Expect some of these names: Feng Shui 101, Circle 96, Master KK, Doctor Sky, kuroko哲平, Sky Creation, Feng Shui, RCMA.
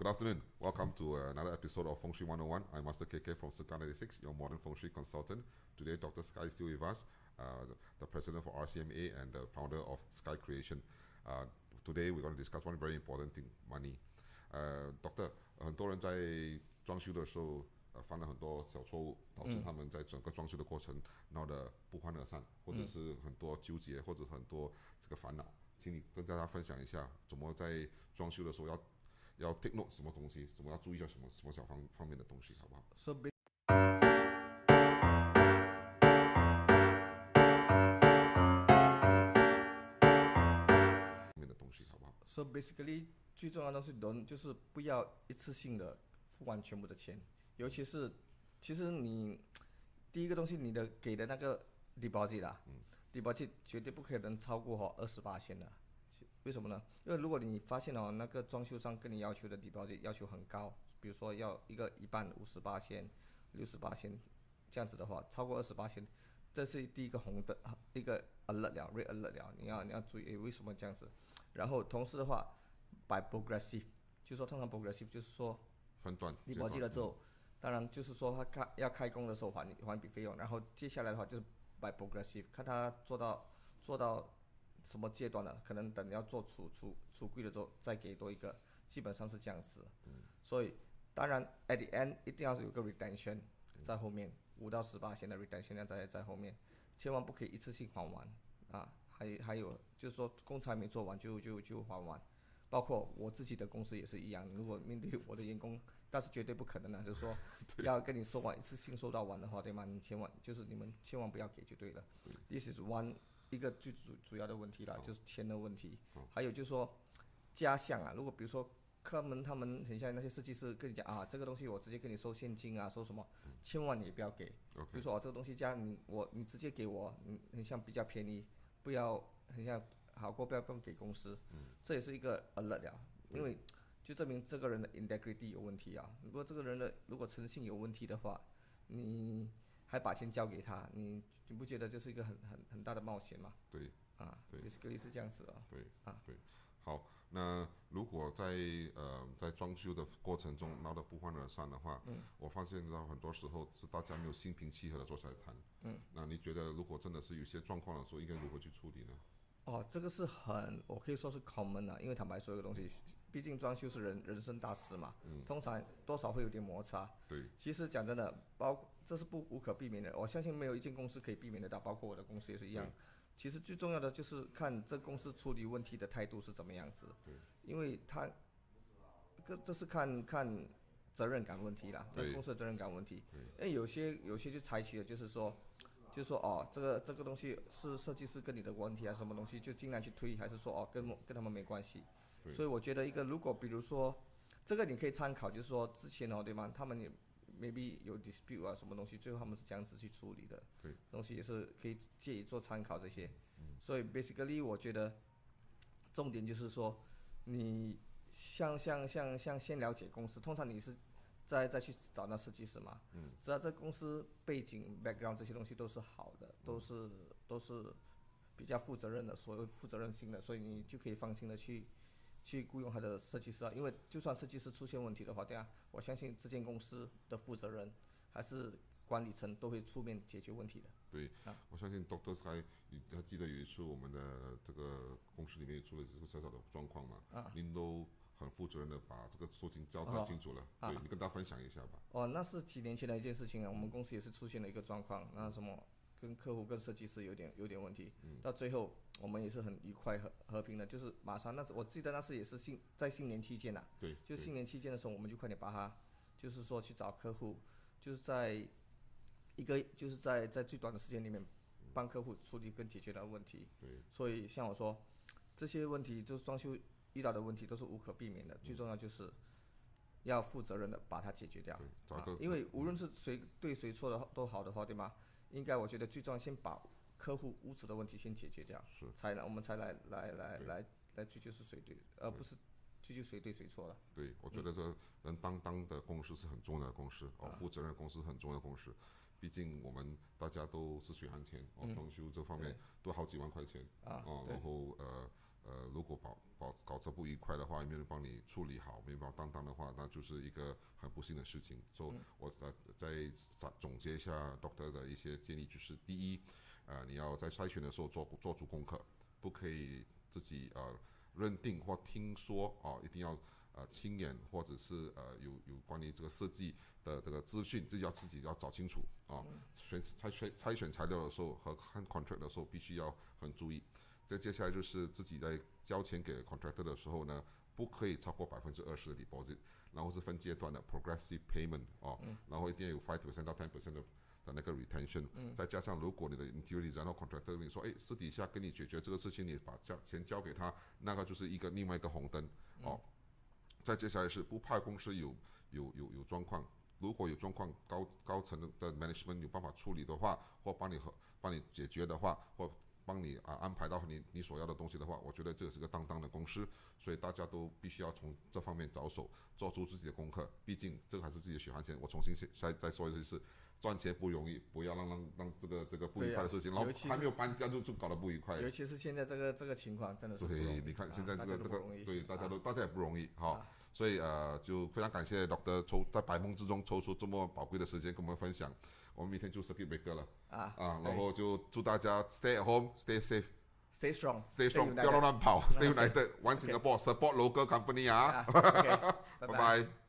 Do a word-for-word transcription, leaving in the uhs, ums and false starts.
Good afternoon. Welcome to uh, another episode of Feng Shui one oh one. I'm Master K K from Circle ninety-six, your modern Feng Shui consultant. Today, Doctor Sky is still with us, uh, the, the president for R C M A and the founder of Sky Creation. Uh, today, we're going to discuss one very important thing, money. Uh, Doctor, 很多人在装修的时候。 呃，犯了很多小错误，导致他们在整个装修的过程闹得不欢而散，或者是很多纠结，或者很多这个烦恼。请你跟大家分享一下，怎么在装修的时候要要 take note 什么东西，怎么要注意一下什么什么小方方面的东西，好不好？ So, so 面的东西，好不好 ？So basically， 最重要的东西，人就是不要一次性的付完全部的钱。 尤其是，其实你第一个东西，你的给的那个deposit啦，deposit绝对不可能超过哈二十八千的，为什么呢？因为如果你发现哦，那个装修商跟你要求的deposit要求很高，比如说要一个一半五十八千、六十八千这样子的话，超过二十八千，这是第一个红的一个 alert 了 ，red alert 了，你要你要注意为什么这样子。然后同时的话 ，by progressive， 就说通常 progressive 就是说分段deposit了之后。 当然，就是说他开要开工的时候还还笔费用，然后接下来的话就是 by progressive， 看他做到做到什么阶段了，可能等要做储储储柜的时候再给多一个，基本上是这样子。嗯、所以当然 at the end 一定要有个 retention 在后面，五到十八千的 retention 量在在后面，千万不可以一次性还完啊！还还有就是说工程还没做完就就就还完。 包括我自己的公司也是一样，如果面对我的员工，但是绝对不可能的，就是说要跟你说完一次性收到完的话，对吗？你千万就是你们千万不要给就对了。This is one 一个最主主要的问题啦，就是钱的问题。还有就是说家相啊，如果比如说他们他们很像那些设计师跟你讲啊，这个东西我直接跟你收现金啊，收什么，千万也不要给。比如说我、啊、这个东西家你我你直接给我，你很像比较便宜，不要很像。 好过不要不用给公司，嗯、这也是一个 alert 了，因为就证明这个人的 integrity 有问题啊。如果这个人的如果诚信有问题的话，你还把钱交给他，你你不觉得这是一个很很很大的冒险吗？对，啊，对，basically是这样子啊。对，啊，对。好，那如果在呃在装修的过程中闹得不欢而散的话，嗯、我发现到很多时候是大家没有心平气和的坐下来谈。嗯，那你觉得如果真的是有些状况的时候，应该如何去处理呢？ 哦，这个是很，我可以说是 common 啊，因为坦白说，这个东西，毕竟装修是人人生大事嘛，嗯、通常多少会有点摩擦。对，其实讲真的，包括这是不无可避免的，我相信没有一间公司可以避免得到，包括我的公司也是一样。其实最重要的就是看这公司处理问题的态度是怎么样子，因为他，这这是看看责任感问题啦，对公司的责任感问题。因为有些有些就采取的就是说。 就说哦，这个这个东西是设计师跟你的问题还是什么东西，就尽量去推，还是说哦跟跟他们没关系。所以我觉得一个如果比如说，这个你可以参考，就是说之前哦对吗？他们也 maybe 有 dispute 啊什么东西，最后他们是这样子去处理的。对，东西也是可以借以做参考这些。嗯、所以 basically 我觉得，重点就是说，你像像像像先了解公司，通常你是。 再再去找那设计师嘛，嗯，只要这公司背景、background 这些东西都是好的，都是都是比较负责任的，所有负责任心的，所以你就可以放心的去去雇佣他的设计师啊。因为就算设计师出现问题的话，对啊，我相信这间公司的负责人还是管理层都会出面解决问题的。对，啊、我相信 Doctor Sky， 你还记得有一次我们的这个公司里面出了这个小小的状况嘛？啊，您都。 很负责任的把这个事情交代清楚了，哦、对、啊、你跟大家分享一下吧。哦，那是几年前的一件事情啊，我们公司也是出现了一个状况，那什么跟客户跟设计师有点有点问题，嗯、到最后我们也是很愉快和和平的，就是马上那时我记得那时也是新在新年期间呐、啊，对，就新年期间的时候，我们就快点把它，就是说去找客户，就是在一个就是在在最短的时间里面帮客户处理跟解决的问题，对，所以像我说这些问题就是装修。 遇到的问题都是无可避免的，最重要就是要负责任的把它解决掉。啊、因为无论是谁对谁错的都好的话，对吗？应该我觉得最重要先把客户屋子的问题先解决掉，才来我们才来来来来来追究是谁对，而不是追究谁对谁错了。对，我觉得这人担当的公司是很重要的公司，哦，负责任的公司很重要的公司。 毕竟我们大家都是血汗钱哦，装修这方面都好几万块钱哦，然后呃呃，如果搞搞搞这不愉快的话，没人帮你处理好，没人帮担当的话，那就是一个很不幸的事情。所以，我再再总结一下 Doctor 的一些建议，就是第一，呃，你要在筛选的时候做做足功课，不可以自己呃认定或听说哦，一定要呃亲眼或者是呃有有关于这个设计的这个资讯，自己要自己要找清楚啊。选筛选筛选材料的时候和看 contract 的时候，必须要很注意。再接下来就是自己在交钱给 contractor 的时候呢，不可以超过百分之二十的 deposit， 然后是分阶段的 progressive payment 哦，嗯、然后一定要有 five percent 到 ten percent 的的那个 retention，、嗯、再加上如果你的 interior design 或 contractor 跟你说，哎，私底下跟你解决这个事情，你把钱交给他，那个就是一个另外一个红灯哦。嗯、再接下来是不怕公司有有有有状况。如果有状况，高高层的 management 有办法处理的话，或帮你和帮你解决的话，或帮你啊安排到你你所要的东西的话，我觉得这是个当当的公司，所以大家都必须要从这方面着手，做出自己的功课。毕竟这个还是自己的血汗钱。我重新再再说一次，赚钱不容易，不要让让让这个这个不愉快的事情，然后还没有搬家就就搞得不愉快。尤其是现在这个这个情况，真的是不容易。对，你看现在这个这个，对大家都大家也不容易哈。所以呃，就非常感谢 Doctor 抽在百忙之中抽出这么宝贵的时间跟我们分享。我们明天就 circuit breaker 了啊啊，然后就祝大家 stay at home。Stay safe, stay strong, stay strong. 不要乱跑 ，Stay united. One Singapore, support local company 啊！拜拜。